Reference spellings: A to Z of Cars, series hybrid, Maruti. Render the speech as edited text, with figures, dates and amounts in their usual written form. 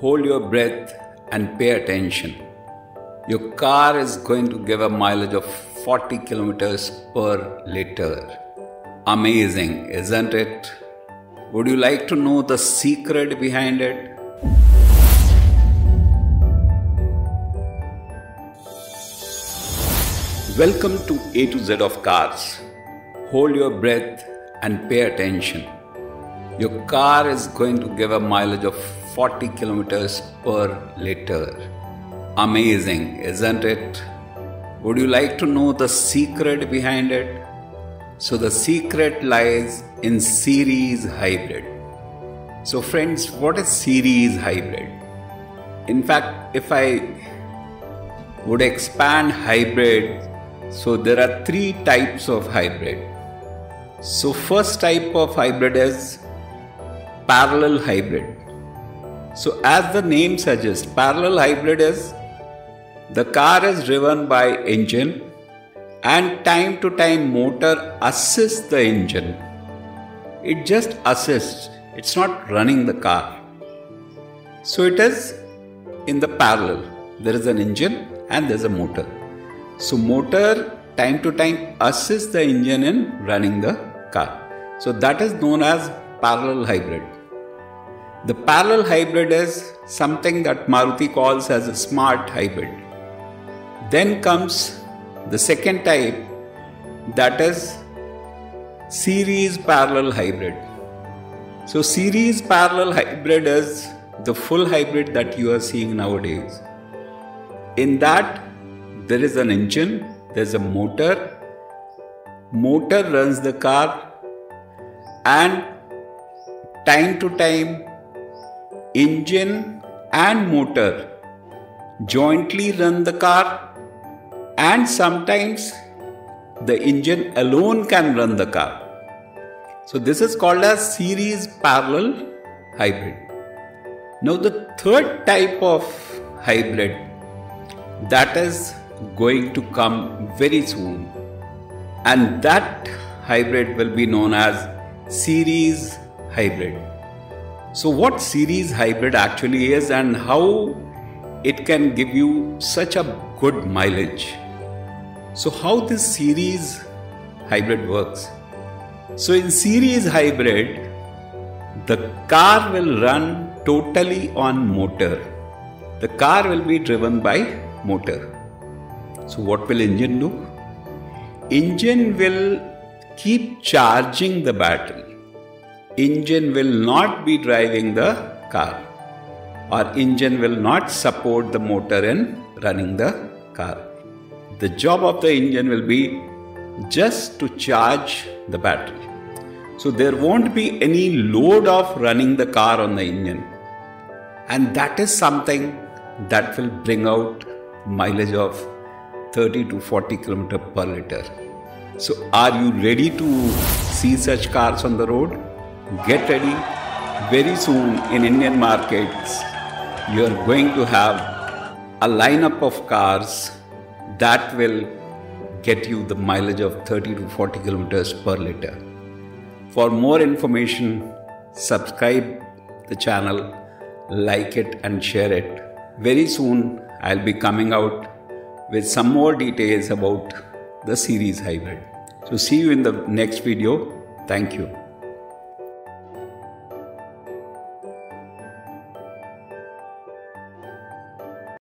Hold your breath and pay attention. Your car is going to give a mileage of 40 kilometers per liter. Amazing, isn't it? Would you like to know the secret behind it? Welcome to A to Z of Cars. Hold your breath and pay attention. Your car is going to give a mileage of 40 kilometers per liter. Amazing, isn't it? Would you like to know the secret behind it? So the secret lies in series hybrid. So friends, what is series hybrid? In fact, if I would expand hybrid, so there are three types of hybrid. So first type of hybrid is parallel hybrid. So as the name suggests, parallel hybrid is the car is driven by engine and time to time motor assists the engine. It just assists, it's not running the car. So it is in the parallel. There is an engine and there's a motor. So motor time to time assists the engine in running the car. So that is known as parallel hybrid. The parallel hybrid is something that Maruti calls as a smart hybrid. Then comes the second type, that is series parallel hybrid. So series parallel hybrid is the full hybrid that you are seeing nowadays. In that there is an engine, there is a motor, motor runs the car and time to time engine and motor jointly run the car. And sometimes the engine alone can run the car. So this is called as series parallel hybrid. Now the third type of hybrid that is going to come very soon, and that hybrid will be known as series hybrid. So what series hybrid actually is and how it can give you such a good mileage. So how this series hybrid works. So in series hybrid, the car will run totally on motor. The car will be driven by motor. So what will engine do? Engine will keep charging the battery. Engine will not be driving the car, or engine will not support the motor in running the car. The job of the engine will be just to charge the battery. So there won't be any load of running the car on the engine. And that is something that will bring out mileage of 30 to 40 km per liter. So are you ready to see such cars on the road? Get ready. Very soon in Indian markets, you are going to have a lineup of cars that will get you the mileage of 30 to 40 kilometers per liter. For more information, subscribe the channel, like it and share it. Very soon I'll be coming out with some more details about the series hybrid. So see you in the next video. Thank you.